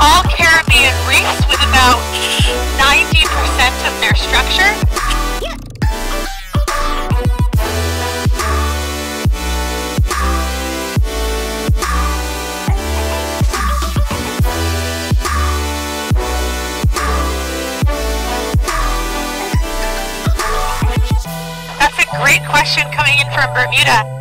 All Caribbean reefs with about 90% of their structure. That's a great question coming in from Bermuda.